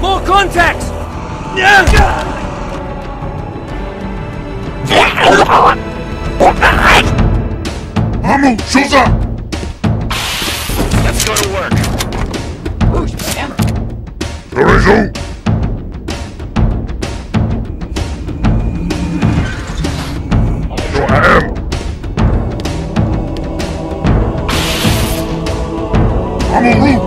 Full contact! Vamos, Souza! Let's go to work. Who's hammer? There is no. Hey!